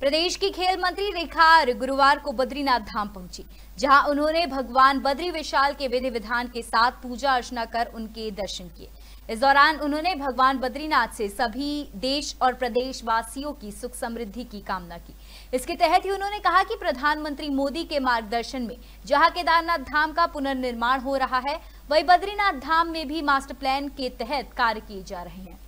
प्रदेश की खेल मंत्री रेखा गुरुवार को बद्रीनाथ धाम पहुंची, जहां उन्होंने भगवान बद्री विशाल के विधि विधान के साथ पूजा अर्चना कर उनके दर्शन किए। इस दौरान उन्होंने भगवान बद्रीनाथ से सभी देश और प्रदेशवासियों की सुख समृद्धि की कामना की। इसके तहत ही उन्होंने कहा कि प्रधानमंत्री मोदी के मार्गदर्शन में जहां केदारनाथ धाम का पुनर्निर्माण हो रहा है, वहीं बद्रीनाथ धाम में भी मास्टर प्लान के तहत कार्य किए जा रहे हैं।